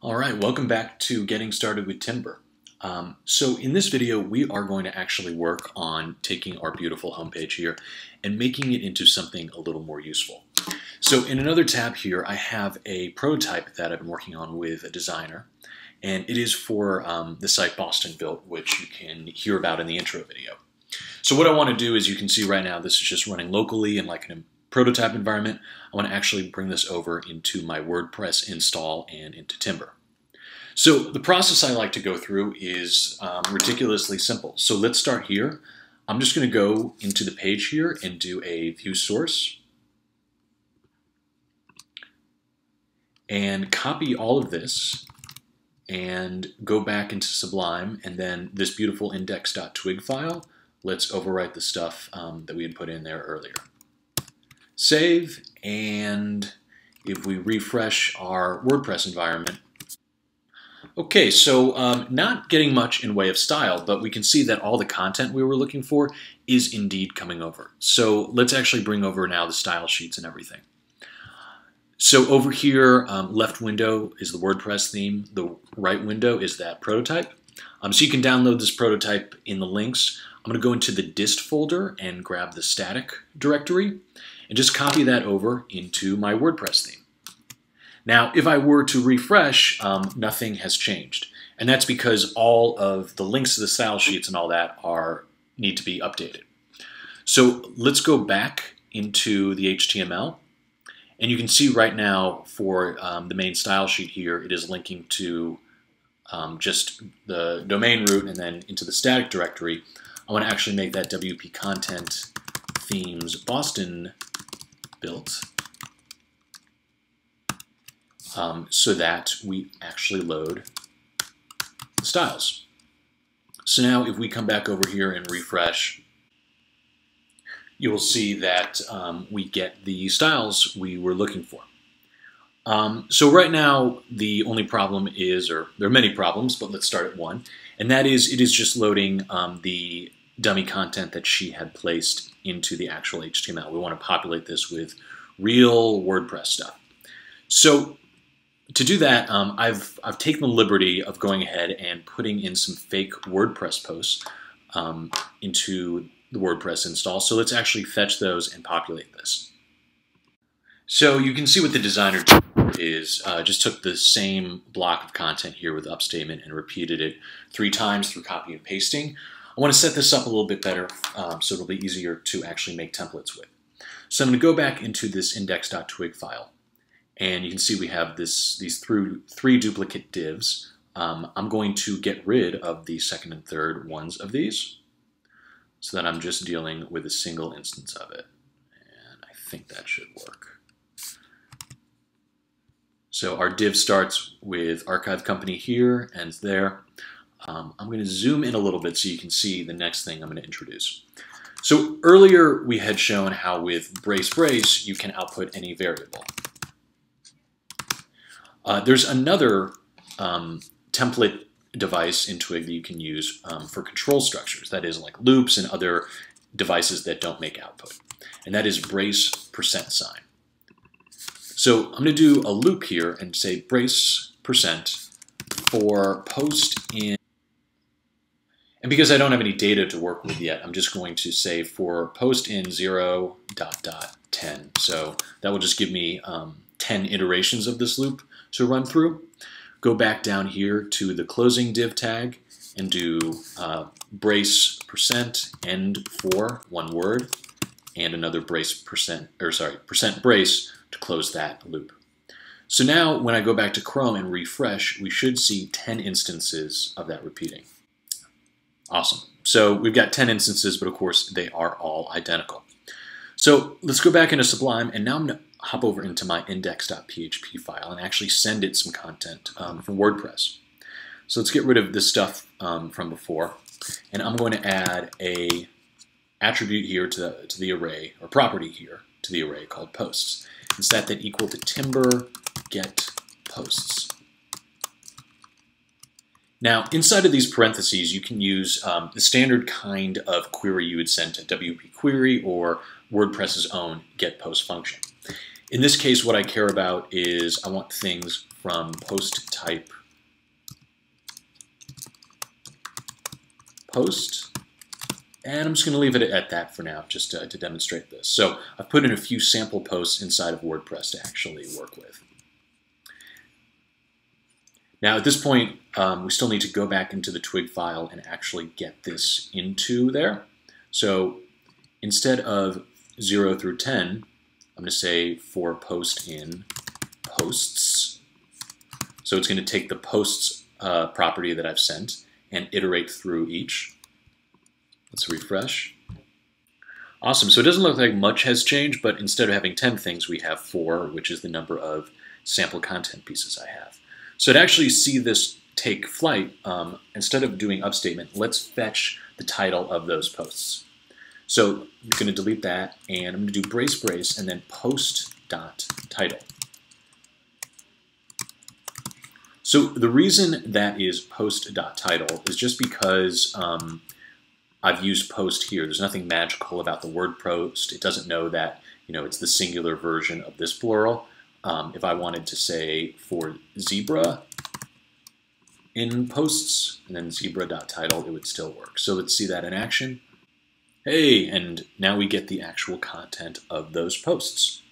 All right, welcome back to Getting Started with Timber. So in this video, we are going to actually work on taking our beautiful homepage here and making it into something a little more useful. So in another tab here, I have a prototype that I've been working on with a designer, and it is for the site Boston Built, which you can hear about in the intro video. So what I want to do is, you can see right now, this is just running locally in like a prototype environment. I want to actually bring this over into my WordPress install and into Timber. So the process I like to go through is ridiculously simple. So let's start here. I'm just going to go into the page here and do a view source and copy all of this and go back into Sublime, and then this beautiful index.twig file, let's overwrite the stuff that we had put in there earlier. Save, and if we refresh our WordPress environment. Okay, so not getting much in way of style, but we can see that all the content we were looking for is indeed coming over. So let's actually bring over now the style sheets and everything. So over here, left window is the WordPress theme, the right window is that prototype. So you can download this prototype in the links. I'm going to go into the dist folder and grab the static directory and just copy that over into my WordPress theme. Now, if I were to refresh, nothing has changed. And that's because all of the links to the style sheets and all that need to be updated. So let's go back into the HTML. And you can see right now for the main style sheet here, it is linking to just the domain root and then into the static directory. I want to actually make that WP content themes Boston Built so that we actually load the styles. So now if we come back over here and refresh, you will see that we get the styles we were looking for. So right now, the only problem is, or there are many problems, but let's start at one, and that is it is just loading the dummy content that she had placed into the actual HTML. We want to populate this with real WordPress stuff. So to do that, I've taken the liberty of going ahead and putting in some fake WordPress posts into the WordPress install. So let's actually fetch those and populate this. So you can see what the designer did is just took the same block of content here with Upstatement and repeated it 3 times through copy and pasting. I want to set this up a little bit better so it'll be easier to actually make templates with. So I'm going to go back into this index.twig file, and you can see we have these three duplicate divs. I'm going to get rid of the second and third ones of these so that I'm just dealing with a single instance of it, and I think that should work. So our div starts with archive company here, ends there. I'm going to zoom in a little bit so you can see the next thing I'm going to introduce. So earlier we had shown how with brace you can output any variable. There's another template device in Twig that you can use for control structures, that is like loops and other devices that don't make output, and that is brace %. So I'm going to do a loop here and say brace% for post in, and because I don't have any data to work with yet, I'm just going to say for post in 0 ... 10. So that will just give me 10 iterations of this loop to run through. Go back down here to the closing div tag and do brace% end for, one word, and another %brace to close that loop. So now when I go back to Chrome and refresh, we should see 10 instances of that repeating. Awesome. So we've got 10 instances, but of course they are all identical. So let's go back into Sublime, and now I'm going to hop over into my index.php file and actually send it some content from WordPress. So let's get rid of this stuff from before, and I'm going to add a attribute here to the array, or property here to the array called posts, and set that equal to Timber get posts. Now inside of these parentheses you can use the standard kind of query you would send to WP_Query or WordPress's own get_post function. In this case, what I care about is I want things from post type post. And I'm just going to leave it at that for now, just to demonstrate this. So I've put in a few sample posts inside of WordPress to actually work with. Now at this point, we still need to go back into the Twig file and actually get this into there. So instead of 0 through 10, I'm going to say for post in posts. So it's going to take the posts property that I've sent and iterate through each. Let's refresh. Awesome, so it doesn't look like much has changed, but instead of having 10 things, we have 4, which is the number of sample content pieces I have. So to actually see this take flight, instead of doing upstatement, let's fetch the title of those posts. So I'm going to delete that, and I'm going to do brace, and then post.title. So the reason that is post.title is just because I've used post here. There's nothing magical about the word post. It doesn't know that, you know, it's the singular version of this plural. If I wanted to say for zebra in posts and then zebra.title, it would still work. So let's see that in action. Hey, and now we get the actual content of those posts.